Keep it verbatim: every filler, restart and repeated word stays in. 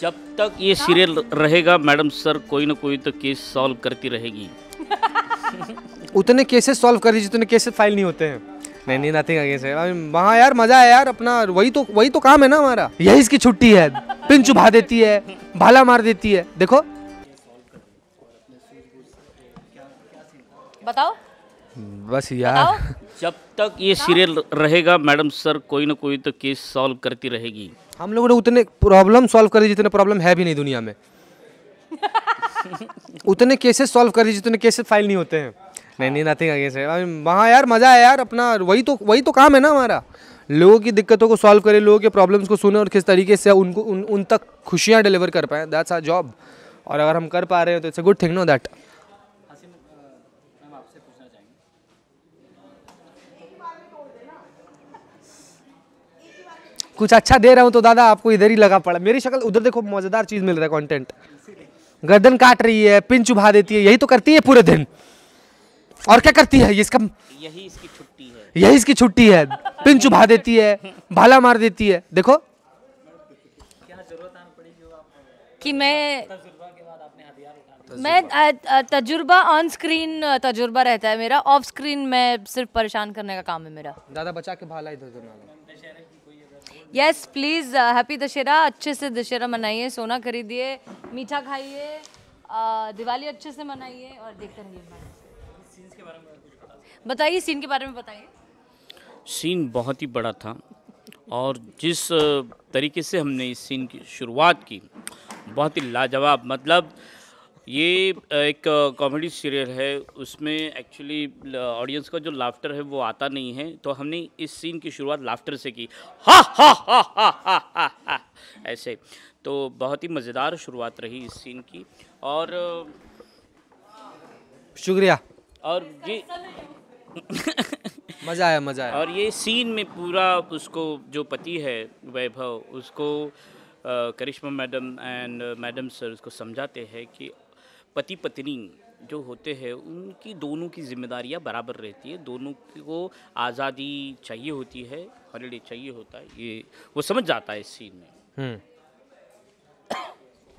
जब तक ये सीरियल रहेगा मैडम सर कोई ना कोई तो केस सॉल्व करती रहेगी। उतने केसेस सॉल्व कर दीजिए जितने केसेस फाइल नहीं होते हैं। नहीं नहीं नथिंग अगेंस्ट है वहाँ यार, मजा है यार अपना, वही तो वही तो काम है ना हमारा, यही इसकी छुट्टी है। पिन चुभा देती है, भाला मार देती है। देखो बताओ बस यार, जब तक ये सीरियल रहेगा मैडम सर कोई ना कोई तो केस सॉल्व करती रहेगी। हम लोगों ने उतने प्रॉब्लम सॉल्व कर दी जितने प्रॉब्लम है भी नहीं दुनिया में। उतने केसेस सॉल्व कर दी जितने केसेस फाइल नहीं होते हैं। नहीं नहीं नथिंग अगेंस्ट है वहाँ यार, मज़ा है यार अपना, वही तो वही तो काम है ना हमारा। लोगों की दिक्कतों को सॉल्व करें, लोगों के प्रॉब्लम्स को सुने और किस तरीके से उनको उन, उन तक खुशियाँ डिलीवर कर पाएँ। दैट्स आवर जॉब, और अगर हम कर पा रहे हैं तो it's a good thing no that. कुछ अच्छा दे रहा हूँ तो दादा आपको इधर ही लगा पड़ा। मेरी शक्ल उधर देखो, मज़ेदार चीज़ मिल रहा है कंटेंट। गर्दन काट रही है, पिन चुभा देती है, यही तो करती है पूरे दिन। और क्या करती है ये, इसका यही इसकी छुट्टी है, यही इसकी छुट्टी है। पिन चुभा देती है, भाला मार देती है। देखो क्या जरूरत पड़ी कि मैं मैं तजुर्बा ऑन स्क्रीन तजुर्बा रहता है मेरा, ऑफ स्क्रीन में सिर्फ परेशान करने का काम है मेरा। दादा बचा के भाला इधर उधर ना। यस प्लीज, हैप्पी दशहरा, अच्छे से दशहरा मनाइए, सोना खरीदिए, मीठा खाइए, दिवाली अच्छे से मनाइए और देखते रहिए। बताइए सीन के बारे में, बताइए। सीन बहुत ही बड़ा था और जिस तरीके से हमने इस सीन की शुरुआत की बहुत ही लाजवाब। मतलब ये एक कॉमेडी सीरियल है, उसमें एक्चुअली ऑडियंस का जो लाफ्टर है वो आता नहीं है, तो हमने इस सीन की शुरुआत लाफ्टर से की। हा हा हा हा हा हा हा ऐसे, तो बहुत ही मज़ेदार शुरुआत रही इस सीन की। और शुक्रिया, और ये मज़ा आया मज़ा आया। और ये सीन में पूरा उसको जो पति है वैभव, उसको Karishma madam and madam sir उसको समझाते हैं कि पति पत्नी जो होते हैं उनकी दोनों की जिम्मेदारियां बराबर रहती है, दोनों को आज़ादी चाहिए होती है, हॉलीडे चाहिए होता है। ये वो समझ जाता है इस सीन में।